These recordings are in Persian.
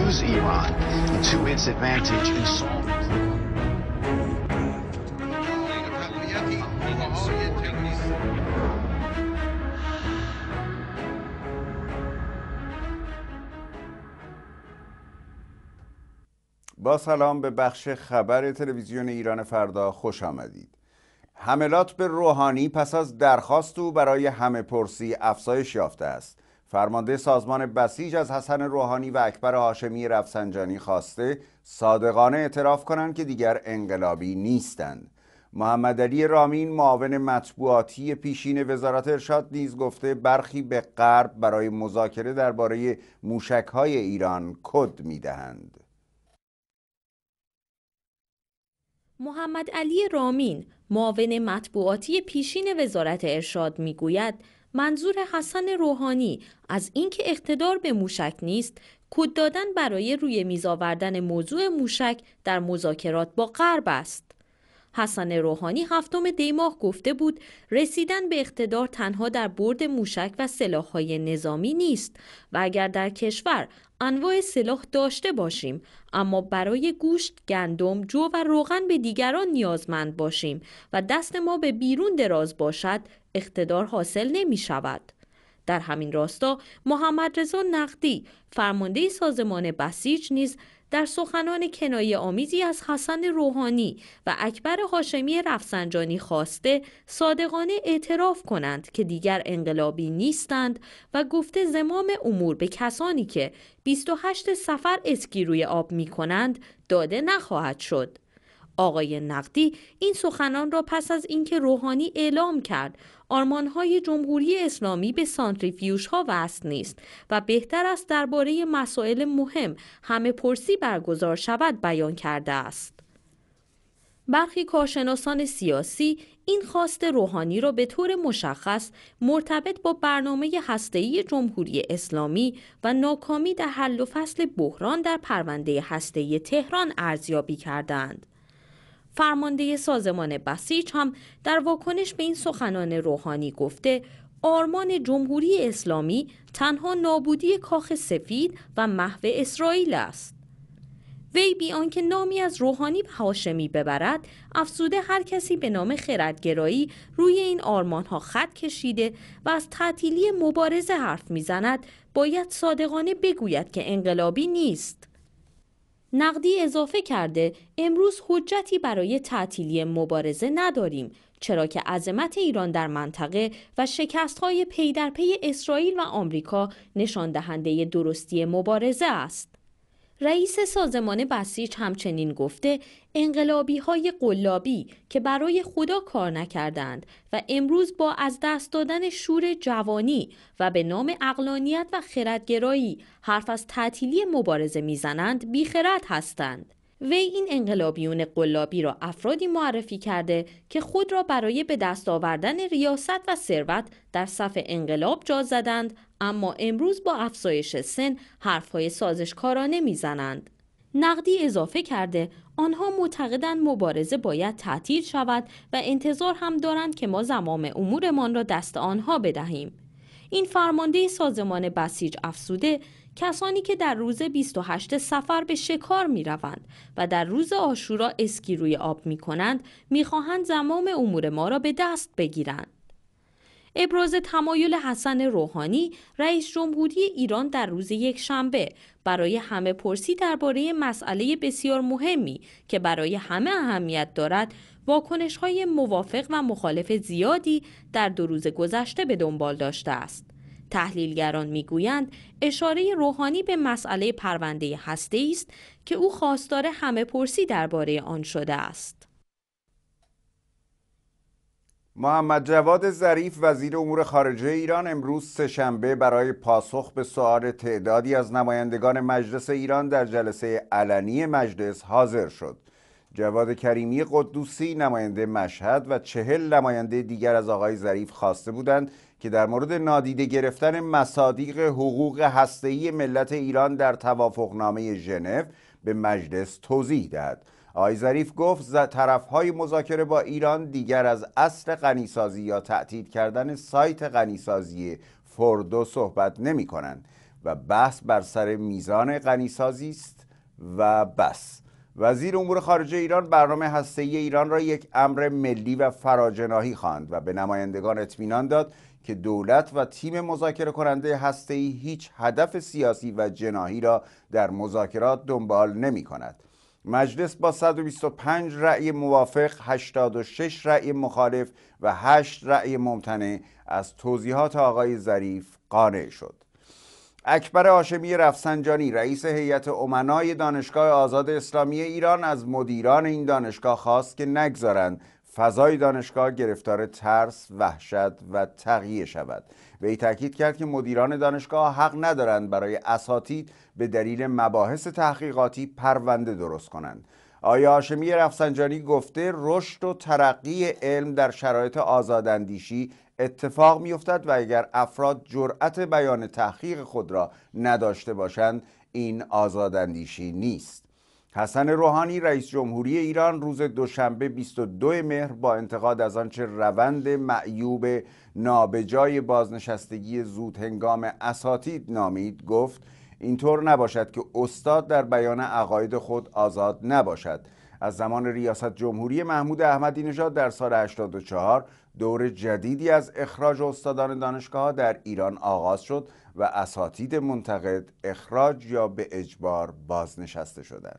Use Iran to its advantage and solve it. با سلام به بخش خبر تلویزیون ایران فردا خوش آمدید. حملات به روحانی پس از درخواست او برای همه پرسی افزایش یافته است. فرمانده سازمان بسیج از حسن روحانی و اکبر هاشمی رفسنجانی خواسته صادقانه اعتراف کنند که دیگر انقلابی نیستند. محمد علی رامین معاون مطبوعاتی پیشین وزارت ارشاد نیز گفته برخی به غرب برای مذاکره درباره موشک‌های ایران کد می‌دهند. محمد علی رامین معاون مطبوعاتی پیشین وزارت ارشاد میگوید منظور حسن روحانی از اینکه اقتدار به موشک نیست کد دادن برای روی میز آوردن موضوع موشک در مذاکرات با غرب است. حسن روحانی هفتم دی ماه گفته بود رسیدن به اقتدار تنها در برد موشک و سلاح‌های نظامی نیست و اگر در کشور انواع سلاح داشته باشیم اما برای گوشت، گندم، جو و روغن به دیگران نیازمند باشیم و دست ما به بیرون دراز باشد اقتدار حاصل نمی شود. در همین راستا محمد رضا نقدی فرمانده سازمان بسیج نیز در سخنان کنایه آمیزی از حسن روحانی و اکبر هاشمی رفسنجانی خواسته صادقانه اعتراف کنند که دیگر انقلابی نیستند و گفته زمام امور به کسانی که 28 صفر اسکی روی آب می کنند داده نخواهد شد. آقای نقدی این سخنان را پس از اینکه روحانی اعلام کرد آرمانهای جمهوری اسلامی به سانتریفیوژها وصل نیست و بهتر است درباره مسائل مهم همه پرسی برگزار شود بیان کرده است. برخی کارشناسان سیاسی این خواست روحانی را به طور مشخص مرتبط با برنامه هسته‌ای جمهوری اسلامی و ناکامی در حل و فصل بحران در پرونده هسته‌ای تهران ارزیابی کردند. فرمانده سازمان بسیج هم در واکنش به این سخنان روحانی گفته آرمان جمهوری اسلامی تنها نابودی کاخ سفید و محو اسرائیل است. وی بی آنکه نامی از روحانی و هاشمی ببرد افزوده هر کسی به نام خردگرایی روی این آرمانها خط کشیده و از تعطیلی مبارزه حرف میزند باید صادقانه بگوید که انقلابی نیست. نقدی اضافه کرده امروز حجتی برای تعطیلی مبارزه نداریم چرا که عظمت ایران در منطقه و شکست‌های پی در پی اسرائیل و آمریکا نشان دهنده درستی مبارزه است. رئیس سازمان بسیج همچنین گفته انقلابی‌های قلابی که برای خدا کار نکردند و امروز با از دست دادن شور جوانی و به نام عقلانیت و خردگرایی حرف از تعطیلی مبارزه میزنند بیخرد هستند. وی این انقلابیون قلابی را افرادی معرفی کرده که خود را برای به دست آوردن ریاست و ثروت در صف انقلاب جا زدند اما امروز با افزایش سن حرفهای سازشکارانه میزنند. نقدی اضافه کرده آنها معتقدند مبارزه باید تعطیل شود و انتظار هم دارند که ما زمام امورمان را دست آنها بدهیم. این فرمانده سازمان بسیج افزوده کسانی که در روز 28 صفر به شکار می روند و در روز عاشورا اسکی روی آب می کنند می خواهند زمام امور ما را به دست بگیرند. ابراز تمایل حسن روحانی رئیس جمهوری ایران در روز یکشنبه برای همه پرسی درباره مسئله بسیار مهمی که برای همه اهمیت دارد واکنش‌های موافق و مخالف زیادی در دو روز گذشته به دنبال داشته است. تحلیلگران میگویند اشاره روحانی به مسئله پرونده هسته‌ای است که او خواستار همه پرسی درباره آن شده است. محمد جواد ظریف وزیر امور خارجه ایران امروز سه‌شنبه برای پاسخ به سؤال تعدادی از نمایندگان مجلس ایران در جلسه علنی مجلس حاضر شد. جواد کریمی قدوسی نماینده مشهد و 40 نماینده دیگر از آقای ظریف خواسته بودند که در مورد نادیده گرفتن مصادیق حقوق هسته‌ای ملت ایران در توافقنامه ژنو به مجلس توضیح دهد. آقای ظریف گفت طرفهای مذاکره با ایران دیگر از اصل غنیسازی یا تعطیل کردن سایت غنیسازی فردو صحبت نمی کنند و بحث بر سر میزان غنیسازی است و بس. وزیر امور خارجه ایران برنامه هسته‌ای ایران را یک امر ملی و فراجناهی خواند و به نمایندگان اطمینان داد که دولت و تیم مذاکره کننده هسته‌ای هیچ هدف سیاسی و جناحی را در مذاکرات دنبال نمی کند. مجلس با 125 رأی موافق، 86 رأی مخالف و 8 رأی ممتنع از توضیحات آقای ظریف قانع شد. اکبر هاشمی رفسنجانی رئیس هیئت امنای دانشگاه آزاد اسلامی ایران از مدیران این دانشگاه خواست که نگذارند فضای دانشگاه گرفتار ترس، وحشت و تقیه شود. وی تاکید کرد که مدیران دانشگاه حق ندارند برای اساتید به دلیل مباحث تحقیقاتی پرونده درست کنند. آقای هاشمی رفسنجانی گفته رشد و ترقی علم در شرایط آزاداندیشی اتفاق می‌افتد و اگر افراد جرأت بیان تحقیق خود را نداشته باشند این آزاداندیشی نیست. حسن روحانی رئیس جمهوری ایران روز دوشنبه 22 مهر با انتقاد از آنچه روند معیوب نابجای بازنشستگی زود هنگام اساتید نامید گفت اینطور نباشد که استاد در بیان عقاید خود آزاد نباشد. از زمان ریاست جمهوری محمود احمدی نژاد در سال 84 دور جدیدی از اخراج استادان دانشگاه در ایران آغاز شد و اساتید منتقد اخراج یا به اجبار بازنشسته شدند.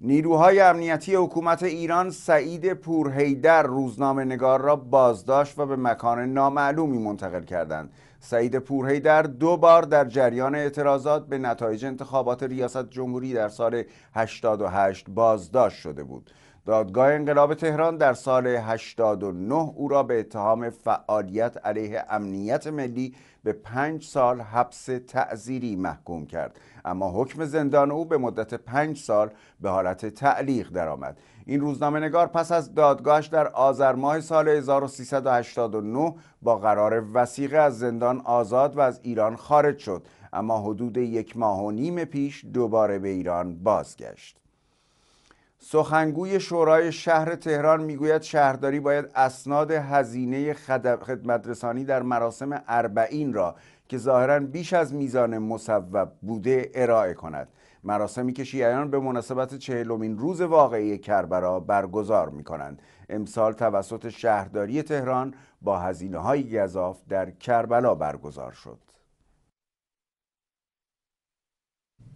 نیروهای امنیتی حکومت ایران سعید پورهیدر روزنامه نگار را بازداشت و به مکان نامعلومی منتقل کردند. سعید پورهیدر دو بار در جریان اعتراضات به نتایج انتخابات ریاست جمهوری در سال 88 بازداشت شده بود. دادگاه انقلاب تهران در سال 89 او را به اتهام فعالیت علیه امنیت ملی به 5 سال حبس تعزیری محکوم کرد، اما حکم زندان او به مدت 5 سال به حالت تعلیق درآمد. این روزنامه نگار پس از دادگاهش در آذر ماه سال 1389 با قرار وثیقه از زندان آزاد و از ایران خارج شد، اما حدود 1.5 ماه پیش دوباره به ایران بازگشت. سخنگوی شورای شهر تهران میگوید شهرداری باید اسناد هزینه خدمترسانی در مراسم اربعین را که ظاهراً بیش از میزان مصوب بوده ارائه کند. مراسمی که شیعیان به مناسبت 40مین روز واقعی کربلا برگزار می‌کنند امسال توسط شهرداری تهران با هزینه‌های گزاف در کربلا برگزار شد.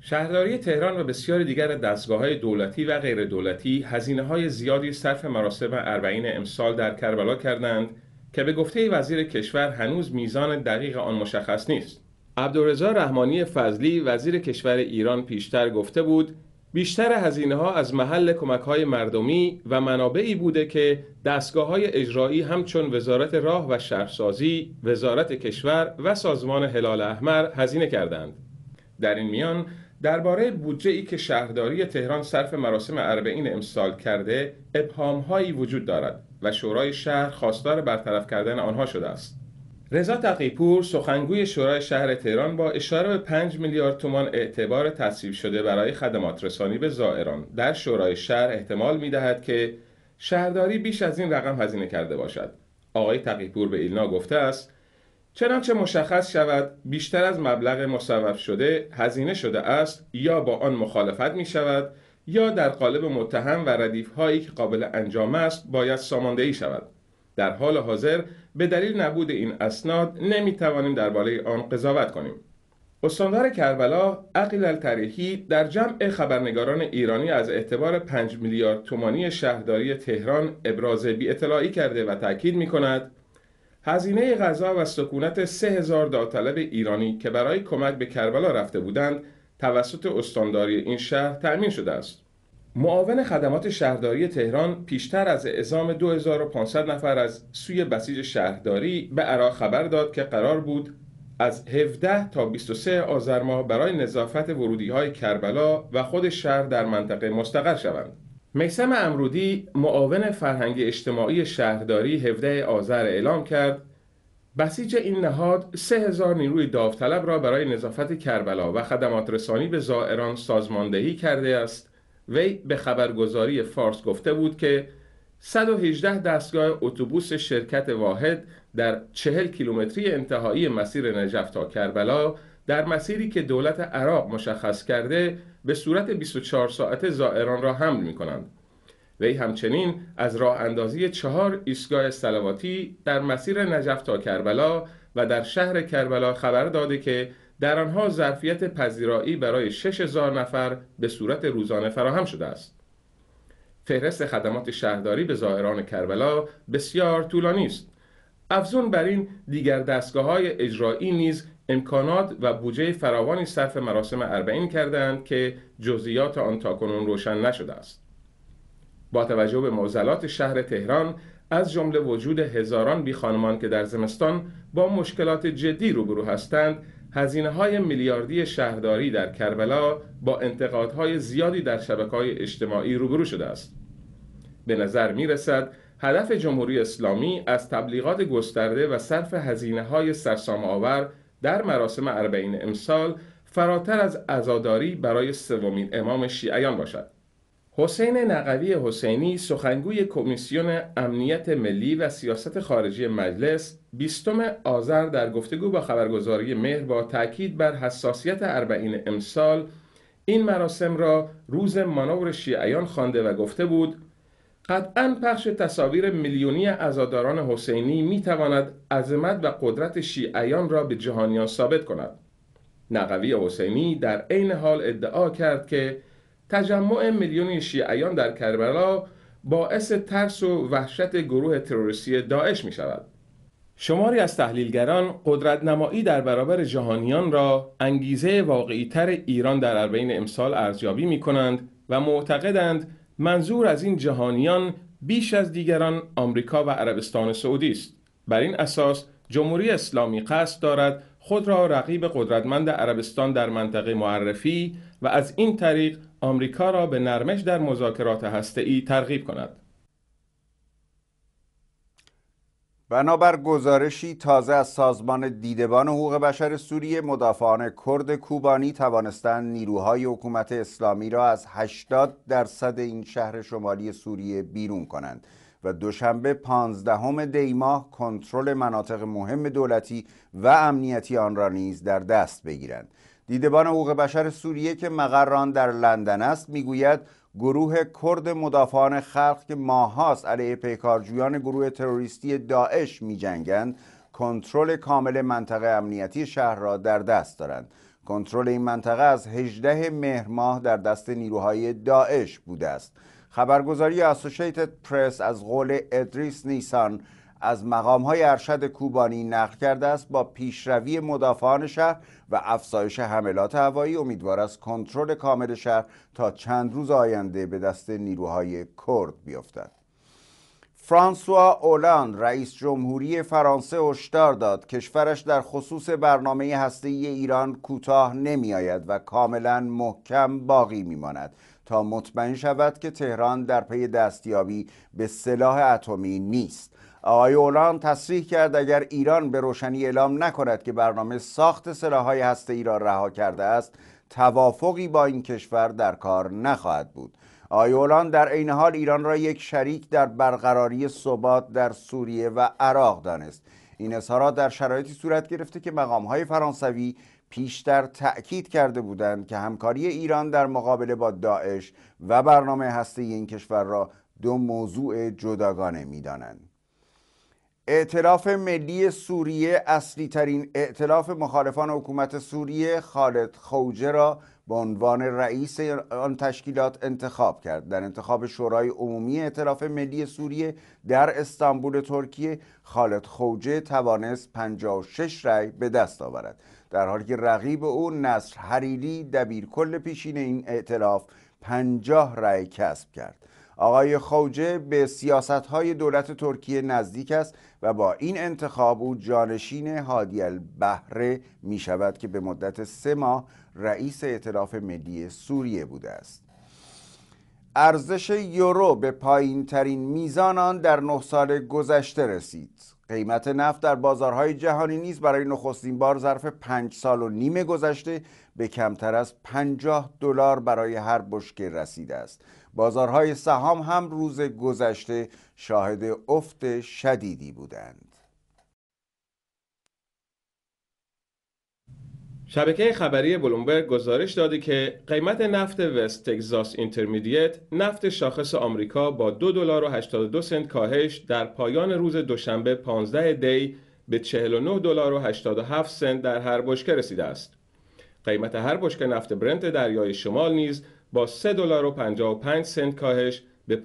شهرداری تهران و بسیاری دیگر دستگاه‌های دولتی و غیر دولتی هزینه‌های زیادی صرف مراسم اربعین امسال در کربلا کردند که به گفته وزیر کشور هنوز میزان دقیق آن مشخص نیست. عبدالرضا رحمانی فضلی وزیر کشور ایران پیشتر گفته بود بیشتر هزینه‌ها از محل کمک‌های مردمی و منابعی بوده که دستگاه‌های اجرایی همچون وزارت راه و شهرسازی، وزارت کشور و سازمان هلال احمر هزینه کردند. در این میان درباره بودجه‌ای که شهرداری تهران صرف مراسم اربعین امسال کرده ابهام‌هایی وجود دارد و شورای شهر خواستار برطرف کردن آنها شده است. رضا تقیپور سخنگوی شورای شهر تهران با اشاره به 5 میلیارد تومان اعتبار تصویب شده برای خدمات رسانی به زائران در شورای شهر احتمال می‌دهد که شهرداری بیش از این رقم هزینه کرده باشد. آقای تقیپور به ایلنا گفته است چنانچه مشخص شود بیشتر از مبلغ مصوب شده هزینه شده است یا با آن مخالفت می شود یا در قالب متهم و ردیف هایی که قابل انجام است باید ساماندهی شود. در حال حاضر به دلیل نبود این اسناد نمی توانیم درباره آن قضاوت کنیم. استاندار کربلا عقل الترهی در جمع خبرنگاران ایرانی از اعتبار 5 میلیارد تومانی شهرداری تهران ابراز بی‌اطلاعی کرده و تاکید می کند هزینه غذا و سکونت 3000 داوطلب ایرانی که برای کمک به کربلا رفته بودند توسط استانداری این شهر تأمین شده است. معاون خدمات شهرداری تهران پیشتر از اعزام 2500 نفر از سوی بسیج شهرداری به عراق خبر داد که قرار بود از 17 تا 23 آذر ماه برای نظافت ورودی‌های کربلا و خود شهر در منطقه مستقر شوند. مسام امرودی معاون فرهنگ اجتماعی شهرداری 17 آذر اعلام کرد بسیج این نهاد 3000 نیروی داوطلب را برای نظافت کربلا و خدمات رسانی به زائران سازماندهی کرده است. وی به خبرگزاری فارس گفته بود که 118 دستگاه اتوبوس شرکت واحد در 40 کیلومتری انتهایی مسیر نجف تا کربلا در مسیری که دولت عراق مشخص کرده به صورت 24 ساعته زائران را حمل می کنند. وی همچنین از راه اندازی 4 ایستگاه صلواتی در مسیر نجف تا کربلا و در شهر کربلا خبر داده که در آنها ظرفیت پذیرایی برای 6000 نفر به صورت روزانه فراهم شده است. فهرست خدمات شهرداری به زائران کربلا بسیار طولانی است. افزون بر این دیگر دستگاه‌های اجرایی نیز امکانات و بودجه فراوانی صرف مراسم اربعین کردند که جزئیات آن تاکنون روشن نشده است. با توجه به معضلات شهر تهران از جمله وجود هزاران بیخانمان که در زمستان با مشکلات جدی روبرو هستند، هزینه‌های میلیاردی شهرداری در کربلا با انتقادهای زیادی در شبکه‌های اجتماعی روبرو شده است. به نظر می‌رسد هدف جمهوری اسلامی از تبلیغات گسترده و صرف هزینه‌های سرسام‌آور در مراسم اربعین امسال فراتر از عزاداری برای سومین امام شیعیان باشد. حسین نقوی حسینی، سخنگوی کمیسیون امنیت ملی و سیاست خارجی مجلس، 20 آذر در گفتگو با خبرگزاری مهر با تاکید بر حساسیت اربعین امسال این مراسم را روز مانور شیعیان خوانده و گفته بود: قطعاً پخش تصاویر میلیونی عزاداران حسینی میتواند عظمت و قدرت شیعیان را به جهانیان ثابت کند. نقوی حسینی در عین حال ادعا کرد که تجمع میلیونی شیعیان در کربلا باعث ترس و وحشت گروه تروریستی داعش می شود. شماری از تحلیلگران قدرت نمایی در برابر جهانیان را انگیزه واقعیتر ایران در اربعین امسال ارزیابی می کنند و معتقدند منظور از این جهانیان بیش از دیگران آمریکا و عربستان سعودی است. بر این اساس جمهوری اسلامی قصد دارد خود را رقیب قدرتمند عربستان در منطقه معرفی و از این طریق آمریکا را به نرمش در مذاکرات هسته‌ای ترغیب کند. بنابر گزارشی تازه از سازمان دیدبان حقوق بشر سوریه، مدافعان کرد کوبانی توانستند نیروهای حکومت اسلامی را از 80% این شهر شمالی سوریه بیرون کنند و دوشنبه 15 دی ماه کنترل مناطق مهم دولتی و امنیتی آن را نیز در دست بگیرند. دیدبان حقوق بشر سوریه که مقر آن در لندن است میگوید گروه کرد مدافعان خلق که ماهاست علیه پیکارجویان گروه تروریستی داعش میجنگند کنترل کامل منطقه امنیتی شهر را در دست دارند. کنترل این منطقه از 18 مهر ماه در دست نیروهای داعش بوده است. خبرگزاری اسوسییتد پرس از قول ادریس نیسان از مقام‌های ارشد کوبانی نقل کرده است: با پیشروی مدافعان شهر و افزایش حملات هوایی امیدوار است کنترل کامل شهر تا چند روز آینده به دست نیروهای کرد بیفتد. فرانسوا هولاند رئیس جمهوری فرانسه هشدار داد کشورش در خصوص برنامه هسته‌ای ایران کوتاه نمی‌آید و کاملا محکم باقی می‌ماند تا مطمئن شود که تهران در پی دستیابی به سلاح اتمی نیست. آقای هولاند تصریح کرد اگر ایران به روشنی اعلام نکند که برنامه ساخت سلاح‌های هسته‌ای را رها کرده است، توافقی با این کشور در کار نخواهد بود. آقای هولاند در عین حال ایران را یک شریک در برقراری ثبات در سوریه و عراق دانست. این اظهارات در شرایطی صورت گرفته که مقام‌های فرانسوی پیشتر تأکید کرده بودند که همکاری ایران در مقابله با داعش و برنامه هسته‌ای این کشور را دو موضوع جداگانه می‌دانند. ائتلاف ملی سوریه، اصلی ترین ائتلاف مخالفان حکومت سوریه، خالد خوجه را به عنوان رئیس آن تشکیلات انتخاب کرد. در انتخاب شورای عمومی ائتلاف ملی سوریه در استانبول ترکیه، خالد خوجه توانست 56 رأی به دست آورد، در حالی که رقیب او نصر حریری دبیرکل پیشین این ائتلاف 50 رأی کسب کرد. آقای خوجه به سیاست‌های دولت ترکیه نزدیک است و با این انتخاب او جانشین هادی البهره می شود که به مدت 3 ماه رئیس ائتلاف ملی سوریه بوده است. ارزش یورو به پایین‌ترین میزان آن در 9 سال گذشته رسید. قیمت نفت در بازارهای جهانی نیز برای نخستین بار ظرف 5 سال و نیم گذشته به کمتر از $50 برای هر بشکه رسیده است. بازارهای سهام هم روز گذشته شاهد افت شدیدی بودند. شبکه خبری بلومبرگ گزارش داده که قیمت نفت وست تگزاس اینترمیدیت، نفت شاخص آمریکا، با $2.82 کاهش در پایان روز دوشنبه 15 دی به $49.87 در هر بشکه رسیده است. قیمت هر بشکه نفت برنت دریای شمال نیز با $3.55 کاهش به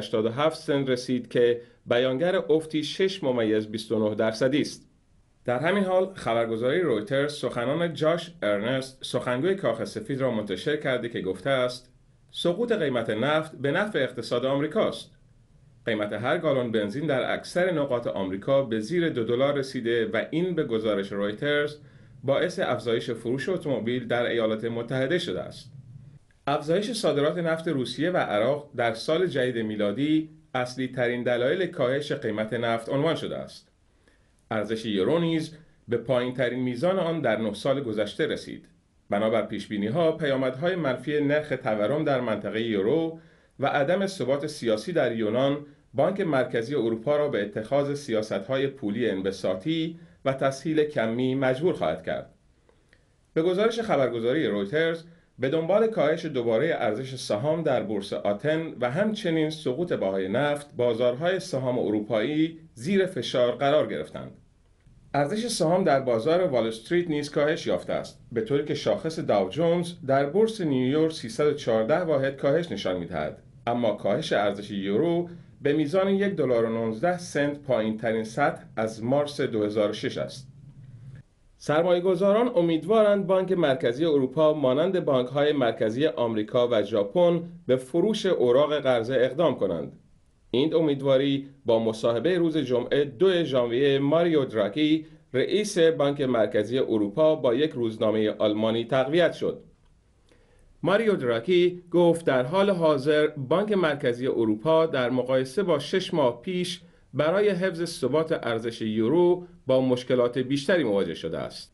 $52.87 رسید که بیانگر افتی 6.29% است. در همین حال خبرگزاری رویترز سخنان جاش ارنست، سخنگوی کاخ سفید را منتشر کرده که گفته است سقوط قیمت نفت به نفع اقتصاد آمریکاست. قیمت هر گالون بنزین در اکثر نقاط آمریکا به زیر $2 رسیده و این به گزارش رویترز باعث افزایش فروش اتومبیل در ایالات متحده شده است. افزایش صادرات نفت روسیه و عراق در سال جدید میلادی اصلی ترین دلایل کاهش قیمت نفت عنوان شده است. ارزش یورو نیز به پایین ترین میزان آن در 9 سال گذشته رسید. بنابر پیش بینی ها، پیامدهای منفی نرخ تورم در منطقه یورو و عدم ثبات سیاسی در یونان، بانک مرکزی اروپا را به اتخاذ سیاست‌های پولی انبساطی و تسهیل کمی مجبور خواهد کرد. به گزارش خبرگزاری رویترز، به دنبال کاهش دوباره ارزش سهام در بورس آتن و همچنین سقوط بهای نفت، بازارهای سهام اروپایی زیر فشار قرار گرفتند. ارزش سهام در بازار وال استریت نیز کاهش یافته است، به طوری که شاخص داو جونز در بورس نیویورک 314 واحد کاهش نشان می‌دهد، اما کاهش ارزش یورو به میزان $1.19 پایین‌ترین سطح از مارس 2006 است. سرمایه‌گذاران امیدوارند بانک مرکزی اروپا مانند بانک‌های مرکزی آمریکا و ژاپن به فروش اوراق قرضه اقدام کنند. این امیدواری با مصاحبه روز جمعه 2 ژانویه ماریو دراگی، رئیس بانک مرکزی اروپا، با یک روزنامه آلمانی تقویت شد. ماریو دراگی گفت در حال حاضر بانک مرکزی اروپا در مقایسه با 6 ماه پیش برای حفظ ثبات ارزش یورو با مشکلات بیشتری مواجه شده است.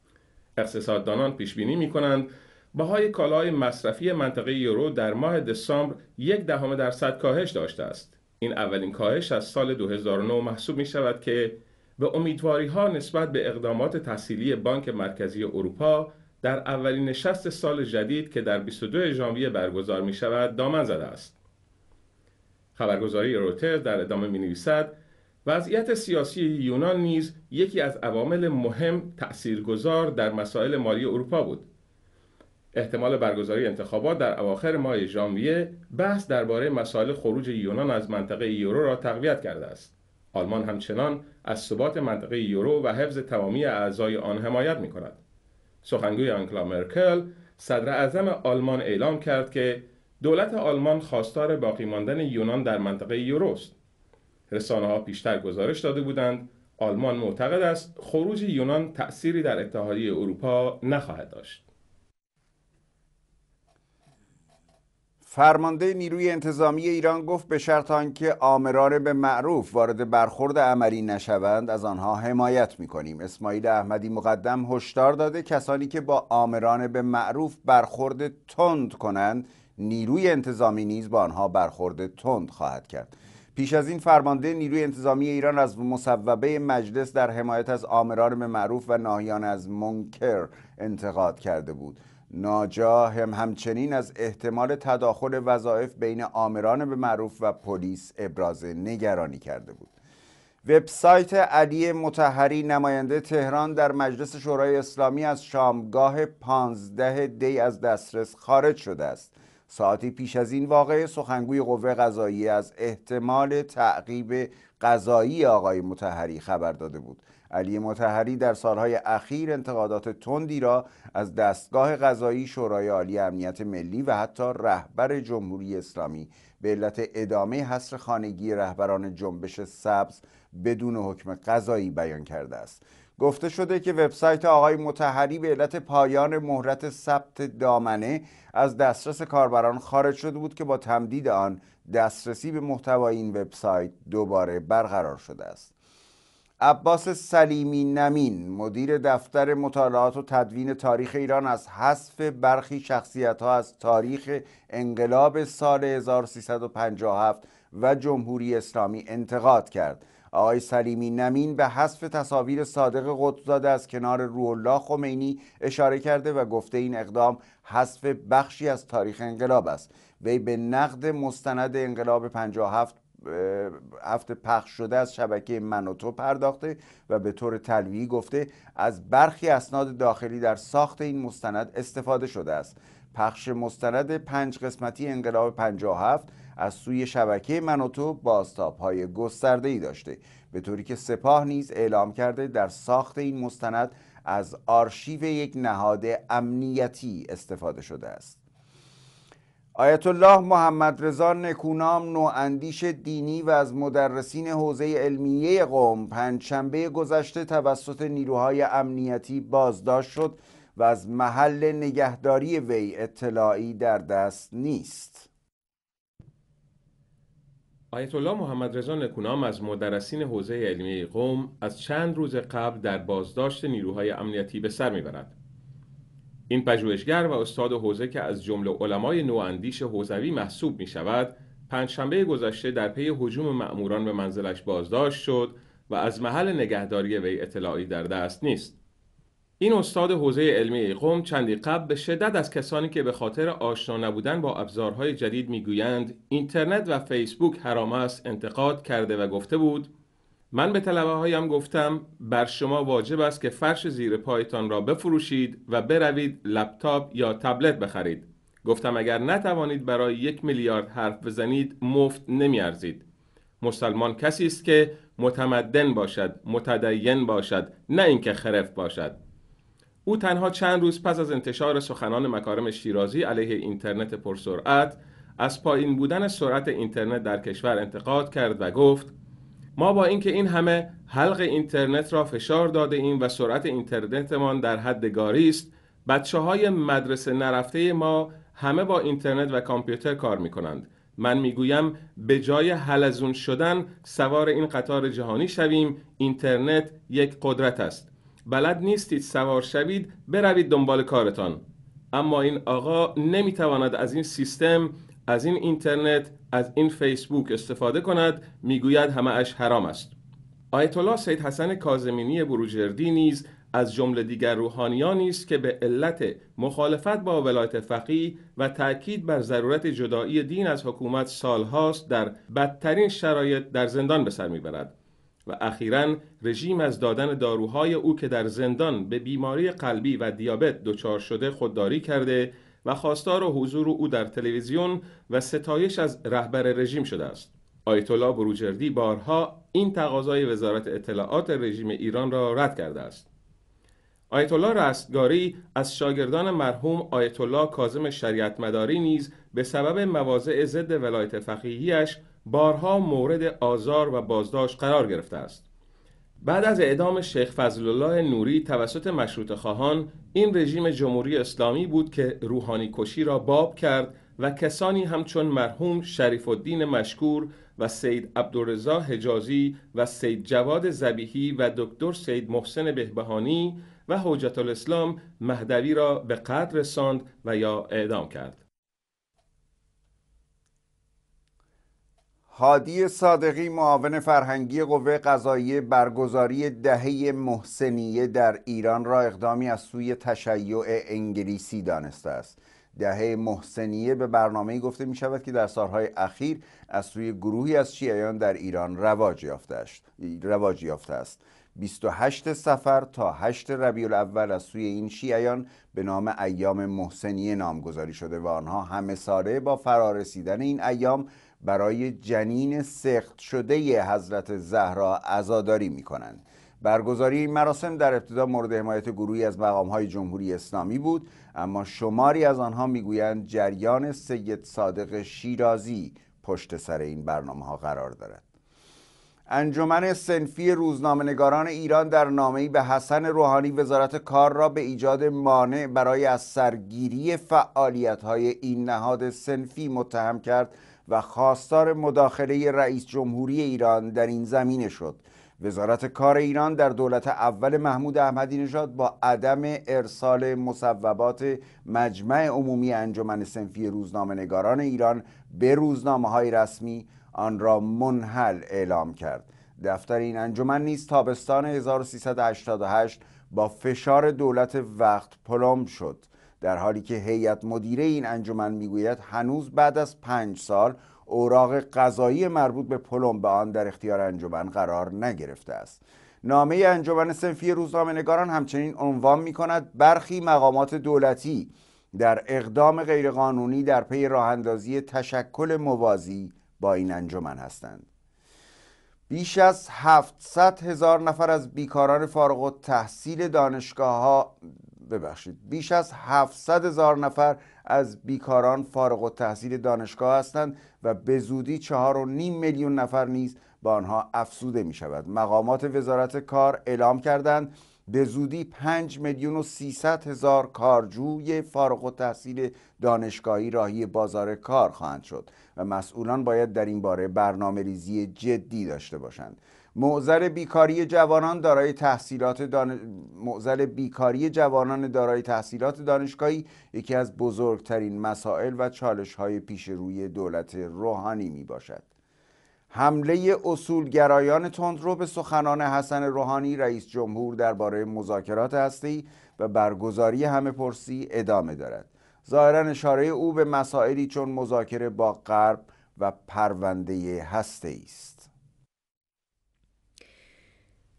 اقتصاددانان پیش بینی می‌کنند بهای کالای مصرفی منطقه یورو در ماه دسامبر 0.1% کاهش داشته است. این اولین کاهش از سال 2009 محسوب می‌شود که به امیدواری‌ها نسبت به اقدامات تسهیلی بانک مرکزی اروپا در اولین نشست سال جدید که در 22 ژانویه برگزار می‌شود دامن زده است. خبرگزاری رویترز در ادامه می‌نویسد وضعیت سیاسی یونان نیز یکی از عوامل مهم تأثیرگذار در مسائل مالی اروپا بود. احتمال برگزاری انتخابات در اواخر ماه ژانویه بحث درباره مسائل خروج یونان از منطقه یورو را تقویت کرده است. آلمان همچنان از ثبات منطقه یورو و حفظ تمامی اعضای آن حمایت می‌کند. سخنگوی آنگلا مرکل، صدراعظم آلمان، اعلام کرد که دولت آلمان خواستار باقی ماندن یونان در منطقه یورو است. رسانه‌ها پیشتر گزارش داده بودند آلمان معتقد است خروج یونان تأثیری در اتحادیه اروپا نخواهد داشت. فرمانده نیروی انتظامی ایران گفت به شرط آنکه آمران به معروف وارد برخورد عملی نشوند از آنها حمایت می‌کنیم. اسماعیل احمدی مقدم هشدار داده کسانی که با آمران به معروف برخورد تند کنند، نیروی انتظامی نیز با آنها برخورد تند خواهد کرد. پیش از این فرمانده نیروی انتظامی ایران از مصوبه مجلس در حمایت از آمران به معروف و ناهیان از منکر انتقاد کرده بود. ناجا همچنین از احتمال تداخل وظایف بین آمران به معروف و پلیس ابراز نگرانی کرده بود. وبسایت علی مطهری، نماینده تهران در مجلس شورای اسلامی، از شامگاه 15 دی از دسترس خارج شده است. ساعتی پیش از این واقعه، سخنگوی قوه قضاییه از احتمال تعقیب قضایی آقای مطهری خبر داده بود. علی مطهری در سالهای اخیر انتقادات تندی را از دستگاه قضایی، شورای عالی امنیت ملی و حتی رهبر جمهوری اسلامی به علت ادامه حصر خانگی رهبران جنبش سبز بدون حکم قضایی بیان کرده است. گفته شده که وبسایت آقای مطهری به علت پایان مهلت ثبت دامنه از دسترس کاربران خارج شده بود که با تمدید آن دسترسی به محتوای این وبسایت دوباره برقرار شده است. عباس سلیمی نمین مدیر دفتر مطالعات و تدوین تاریخ ایران از حذف برخی شخصیت‌ها از تاریخ انقلاب سال 1357 و جمهوری اسلامی انتقاد کرد. آقای سلیمی نمین به حذف تصاویر صادق قطب‌زاده از کنار روح‌الله خمینی اشاره کرده و گفته این اقدام حذف بخشی از تاریخ انقلاب است. وی به نقد مستند انقلاب 57 هفته پخش شده از شبکه من و تو پرداخته و به طور تلویحی گفته از برخی اسناد داخلی در ساخت این مستند استفاده شده است. پخش مستند 5 قسمتی انقلاب 57 از سوی شبکه من و تو بازتاب‌های گسترده‌ای داشته، به طوری که سپاه نیز اعلام کرده در ساخت این مستند از آرشیو یک نهاد امنیتی استفاده شده است. آیت الله محمد رضا نکونام، نواندیش دینی و از مدرسین حوزه علمیه قم، پنجشنبه گذشته توسط نیروهای امنیتی بازداشت شد و از محل نگهداری وی اطلاعی در دست نیست. آیت الله محمد رضا نکونام از مدرسین حوزه علمیه قم از چند روز قبل در بازداشت نیروهای امنیتی به سر میبرد. این پژوهشگر و استاد حوزه که از جمله علمای نواندیش حوزوی محسوب می شود، پنجشنبه گذشته در پی هجوم مأموران به منزلش بازداشت شد و از محل نگهداری وی اطلاعی در دست نیست. این استاد حوزه علمی قم چندی قبل به شدت از کسانی که به خاطر آشنا نبودن با ابزارهای جدید میگویند اینترنت و فیسبوک حرام است انتقاد کرده و گفته بود: من به طلبه هایم گفتم بر شما واجب است که فرش زیر پایتان را بفروشید و بروید لپتاپ یا تبلت بخرید. گفتم اگر نتوانید برای 1 میلیارد حرف بزنید مفت نمیارزید. مسلمان کسی است که متمدن باشد، متدین باشد، نه اینکه خرف باشد. او تنها چند روز پس از انتشار سخنان مکارم شیرازی علیه اینترنت پرسرعت از پایین بودن سرعت اینترنت در کشور انتقاد کرد و گفت: ما با اینکه این همه حلق اینترنت را فشار داده ایم و سرعت اینترنتمان در حد گاری است، بچه‌های مدرسه نرفته ما همه با اینترنت و کامپیوتر کار می‌کنند. من می‌گویم به جای حلزون شدن سوار این قطار جهانی شویم. اینترنت یک قدرت است. بلد نیستید سوار شوید، بروید دنبال کارتان. اما این آقا نمی‌تواند از این سیستم، از این اینترنت، از این فیسبوک استفاده کند، میگوید همه اش حرام است. آیت الله سید حسن کاظمینی بروجردی نیز از جمله دیگر روحانیانی است که به علت مخالفت با ولایت فقیه و تأکید بر ضرورت جدایی دین از حکومت سالهاست در بدترین شرایط در زندان به سر میبرد و اخیراً رژیم از دادن داروهای او که در زندان به بیماری قلبی و دیابت دچار شده خودداری کرده و خواستار و حضور او در تلویزیون و ستایش از رهبر رژیم شده است. آیت الله بروجردی بارها این تقاضای وزارت اطلاعات رژیم ایران را رد کرده است. آیت الله رستگاری از شاگردان مرحوم آیت الله کاظم شریعت مداری نیز به سبب مواضع ضد ولایت فقیهیش بارها مورد آزار و بازداشت قرار گرفته است. بعد از اعدام شیخ فضلالله نوری توسط مشروطه خواهان، این رژیم جمهوری اسلامی بود که روحانی کشی را باب کرد و کسانی همچون مرحوم شریف الدین مشکور و سید عبدالرضا حجازی و سید جواد ذبیحی و دکتر سید محسن بهبهانی و حجت الاسلام مهدوی را به قتل رساند و یا اعدام کرد. هادی صادقی، معاون فرهنگی قوه قضاییه، برگزاری دهه محسنیه در ایران را اقدامی از سوی تشیع انگلیسی دانسته است. دهه محسنیه به برنامه‌ای گفته می شود که در سالهای اخیر از سوی گروهی از شیعیان در ایران رواج یافته است. 28 صفر تا 8 ربیع الاول از سوی این شیعیان به نام ایام محسنیه نامگذاری شده و آنها همه ساله با فرارسیدن این ایام برای جنین سخت شده حضرت زهرا عزاداری می کنند. برگزاری این مراسم در ابتدا مورد حمایت گروهی از مقام‌های جمهوری اسلامی بود، اما شماری از آنها میگویند جریان سید صادق شیرازی پشت سر این برنامه‌ها قرار دارد. انجمن صنفی روزنامه‌نگاران ایران در نامه‌ای به حسن روحانی وزارت کار را به ایجاد مانع برای از سرگیری فعالیت‌های این نهاد صنفی متهم کرد و خواستار مداخله رئیس جمهوری ایران در این زمینه شد. وزارت کار ایران در دولت اول محمود احمدی‌نژاد با عدم ارسال مصوبات مجمع عمومی انجمن صنفی روزنامه‌نگاران ایران به روزنامه‌های رسمی آن را منحل اعلام کرد. دفتر این انجمن نیز تابستان 1388 با فشار دولت وقت پلمب شد، در حالی که هیئت مدیره این انجمن میگوید هنوز بعد از 5 سال اوراق قضایی مربوط به پلمب آن در اختیار انجمن قرار نگرفته است. نامه انجمن صنفی روزنامه‌نگاران همچنین عنوان می‌کند برخی مقامات دولتی در اقدام غیرقانونی در پی راه‌اندازی تشکل موازی با این انجمن هستند. بیش از 700,000 نفر از بیکاران فارغ التحصیل دانشگاه‌ها بیش از 700,000 نفر از بیکاران فارغ التحصیل دانشگاه هستند و به زودی 4.5 میلیون نفر نیز با آنها افزوده می شود. مقامات وزارت کار اعلام کردند به زودی 5,300,000 کارجوی فارغ التحصیل دانشگاهی راهی بازار کار خواهند شد و مسئولان باید در این باره برنامه‌ریزی جدی داشته باشند. معضل بیکاری جوانان دارای تحصیلات دانشگاهی یکی از بزرگترین مسائل و چالش‌های پیش روی دولت روحانی میباشد. حمله اصولگرایان تندرو به سخنان حسن روحانی رئیس جمهور درباره مذاکرات هسته‌ای و برگزاری همه‌پرسی ادامه دارد. ظاهراً اشاره او به مسائلی چون مذاکره با غرب و پرونده هسته‌ای است.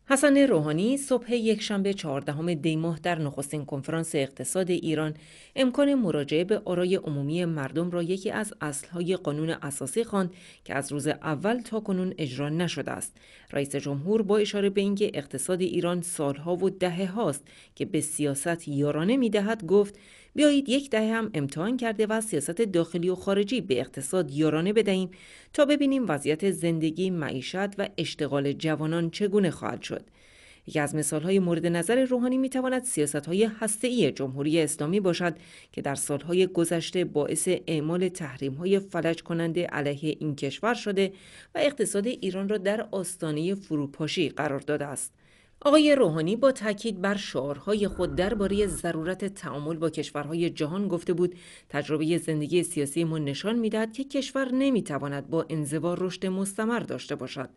حسن روحانی صبح یکشنبه 14 دی ماه در نخستین کنفرانس اقتصاد ایران امکان مراجعه به آرای عمومی مردم را یکی از اصل‌های قانون اساسی خواند که از روز اول تا کنون اجرا نشده است. رئیس جمهور با اشاره به اینکه اقتصاد ایران سالها و دهه‌هاست که به سیاست یارانه می‌دهد گفت بیایید یک دهه هم امتحان کرده و سیاست داخلی و خارجی به اقتصاد یارانه بدهیم تا ببینیم وضعیت زندگی، معیشت و اشتغال جوانان چگونه خواهد شد. یکی از مثالهای مورد نظر روحانی میتواند سیاستهای هسته‌ای جمهوری اسلامی باشد که در سالهای گذشته باعث اعمال تحریمهای فلج کننده علیه این کشور شده و اقتصاد ایران را در آستانه فروپاشی قرار داده است. آقای روحانی با تاکید بر شعارهای خود درباره ضرورت تعامل با کشورهای جهان گفته بود تجربه زندگی سیاسی ما نشان می‌دهد که کشور نمی‌تواند با انزوا رشد مستمر داشته باشد.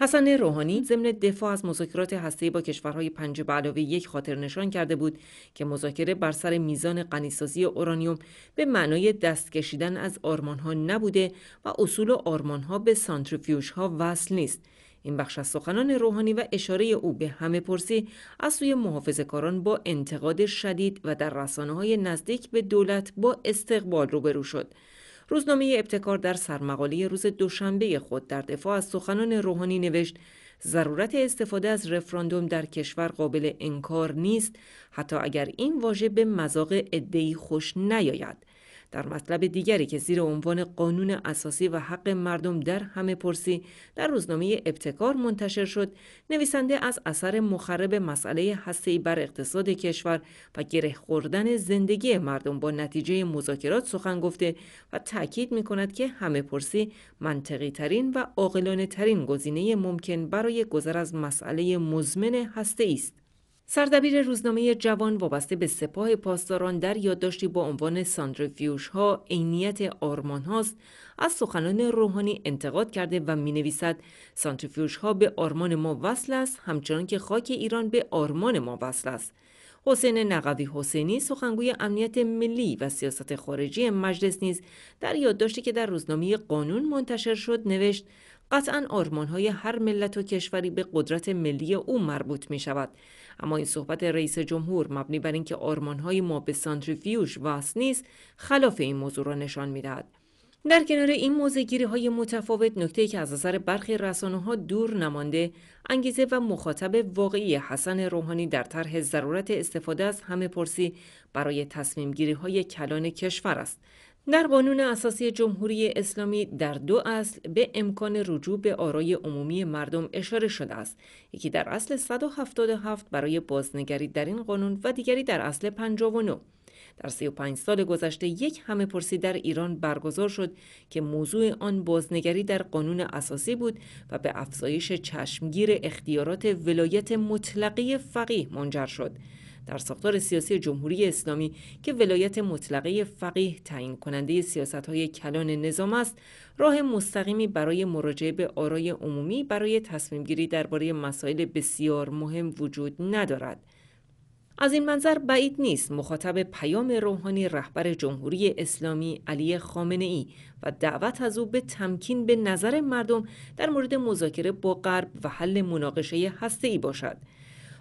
حسن روحانی ضمن دفاع از مذاکرات هسته‌ای با کشورهای 5+1 خاطر نشان کرده بود که مذاکره بر سر میزان غنیسازی اورانیوم به معنای دست کشیدن از آرمان‌ها نبوده و اصول و آرمان‌ها به سانتریفیوژها وصل نیست. این بخش از سخنان روحانی و اشاره او به همه‌پرسی از سوی محافظه‌کاران با انتقاد شدید و در رسانه‌های نزدیک به دولت با استقبال روبرو شد. روزنامه ابتکار در سرمقاله روز دوشنبه خود در دفاع از سخنان روحانی نوشت ضرورت استفاده از رفراندوم در کشور قابل انکار نیست، حتی اگر این واژه به مذاق عده‌ای خوش نیاید. در مطلب دیگری که زیر عنوان قانون اساسی و حق مردم در همه‌پرسی در روزنامه ابتکار منتشر شد، نویسنده از اثر مخرب مسئله هسته‌ای بر اقتصاد کشور و گره خوردن زندگی مردم با نتیجه مذاکرات سخن گفته و تاکید می‌کند که همه‌پرسی منطقی‌ترین و عاقلانه‌ترین گزینه ممکن برای گذر از مسئله مزمن هسته‌ای است. سردبیر روزنامه جوان وابسته به سپاه پاسداران در یادداشتی با عنوان سانتریفیوژها عینیت آرمان هاست از سخنان روحانی انتقاد کرده و می نویسد سانتریفیوژها به آرمان ما وصل است، همچنان که خاک ایران به آرمان ما وصل است. حسین نقوی حسینی سخنگوی امنیت ملی و سیاست خارجی مجلس نیز در یادداشتی که در روزنامه قانون منتشر شد نوشت قطعاً آرمان‌های هر ملت و کشوری به قدرت ملی او مربوط می‌شود، اما این صحبت رئیس جمهور مبنی بر اینکه آرمان‌های ما به سانتریفیوژ وصل نیست خلاف این موضوع را نشان می‌دهد. در کنار این موضع‌گیری‌های متفاوت، نکته‌ای که از اثر برخی رسانه‌ها دور نمانده، انگیزه و مخاطب واقعی حسن روحانی در طرح ضرورت استفاده از همه‌پرسی برای تصمیم‌گیری‌های کلان کشور است. در قانون اساسی جمهوری اسلامی در 2 اصل به امکان رجوع به آرای عمومی مردم اشاره شده است، یکی در اصل 177 برای بازنگری در این قانون و دیگری در اصل 59. در 35 سال گذشته یک همه پرسی در ایران برگزار شد که موضوع آن بازنگری در قانون اساسی بود و به افزایش چشمگیر اختیارات ولایت مطلقه فقیه منجر شد. در ساختار سیاسی جمهوری اسلامی که ولایت مطلقه فقیه تعیین کننده سیاست‌های کلان نظام است، راه مستقیمی برای مراجعه به آرای عمومی برای تصمیم‌گیری درباره مسائل بسیار مهم وجود ندارد. از این منظر بعید نیست مخاطب پیام روحانی رهبر جمهوری اسلامی علی خامنه‌ای و دعوت از او به تمکین به نظر مردم در مورد مذاکره با غرب و حل مناقشه هسته‌ای باشد.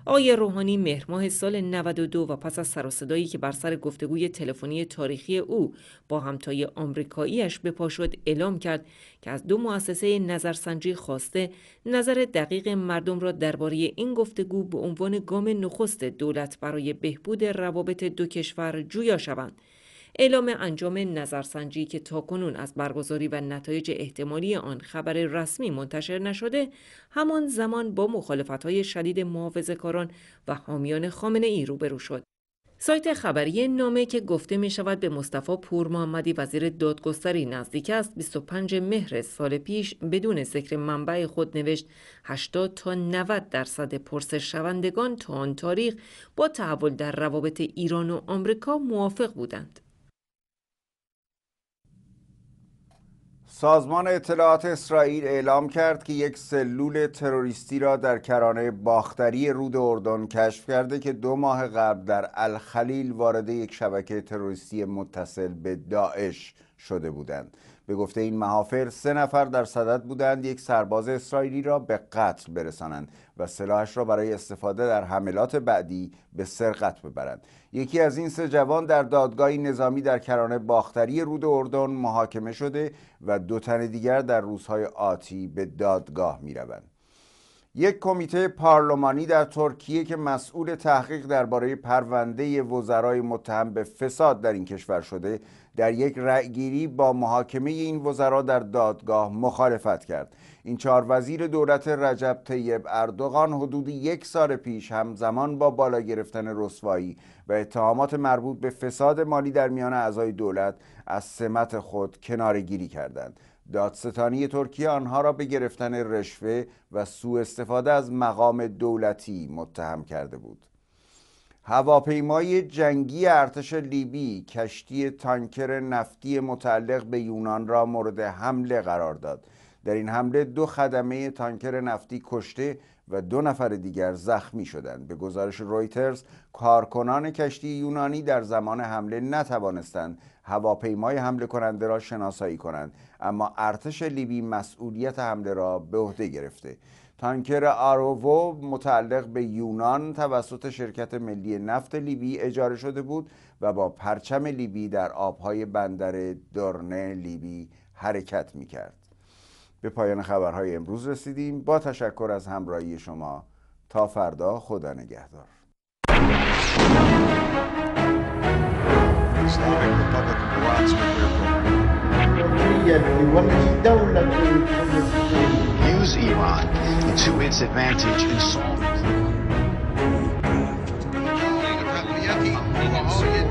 آقای روحانی مهرماه سال 92 و پس از سر و صدایی که بر سر گفتگوی تلفنی تاریخی او با همتای آمریکاییش به پا شد اعلام کرد که از دو مؤسسه نظرسنجی خواسته نظر دقیق مردم را درباره این گفتگو به عنوان گام نخست دولت برای بهبود روابط دو کشور جویا شوند. اعلام انجام نظرسنجی که تاکنون از برگزاری و نتایج احتمالی آن خبر رسمی منتشر نشده، همان زمان با مخالفت‌های شدید محافظه‌کاران و حامیان خامنه‌ای روبرو شد. سایت خبری نامه که گفته می شود به مصطفی پورمحمدی وزیر دادگستری نزدیک است، 25 مهر سال پیش بدون ذکر منبع خود نوشت 80 تا 90% پرسش شوندگان تا آن تاریخ با تحول در روابط ایران و آمریکا موافق بودند. سازمان اطلاعات اسرائیل اعلام کرد که یک سلول تروریستی را در کرانه باختری رود اردن کشف کرده که 2 ماه قبل در الخلیل وارد یک شبکه تروریستی متصل به داعش شده بودند. به گفته این محافر 3 نفر در صدد بودند یک سرباز اسرائیلی را به قتل برسانند و سلاحش را برای استفاده در حملات بعدی به سرقت ببرند. یکی از این 3 جوان در دادگاهی نظامی در کرانه باختری رود اردن محاکمه شده و 2 تن دیگر در روزهای آتی به دادگاه می روند. یک کمیته پارلمانی در ترکیه که مسئول تحقیق درباره پرونده وزرای متهم به فساد در این کشور شده، در یک رأیگیری با محاکمه این وزرا در دادگاه مخالفت کرد. این 4 وزیر دولت رجب طیب اردوغان حدود 1 سال پیش همزمان با بالا گرفتن رسوایی و اتهامات مربوط به فساد مالی در میان اعضای دولت از سمت خود کناره‌گیری کردند. دادستانی ترکیه آنها را به گرفتن رشوه و سوء استفاده از مقام دولتی متهم کرده بود. هواپیمای جنگی ارتش لیبی کشتی تانکر نفتی متعلق به یونان را مورد حمله قرار داد. در این حمله 2 خدمه تانکر نفتی کشته و 2 نفر دیگر زخمی شدند. به گزارش رویترز کارکنان کشتی یونانی در زمان حمله نتوانستند هواپیمای حمله کننده را شناسایی کنند، اما ارتش لیبی مسئولیت حمله را به عهده گرفته. تانکر آروو متعلق به یونان توسط شرکت ملی نفت لیبی اجاره شده بود و با پرچم لیبی در آبهای بندر دورنه لیبی حرکت می‌کرد. به پایان خبرهای امروز رسیدیم. با تشکر از همراهی شما. تا فردا، خدا نگهدار. Use Iran to its advantage and solve it.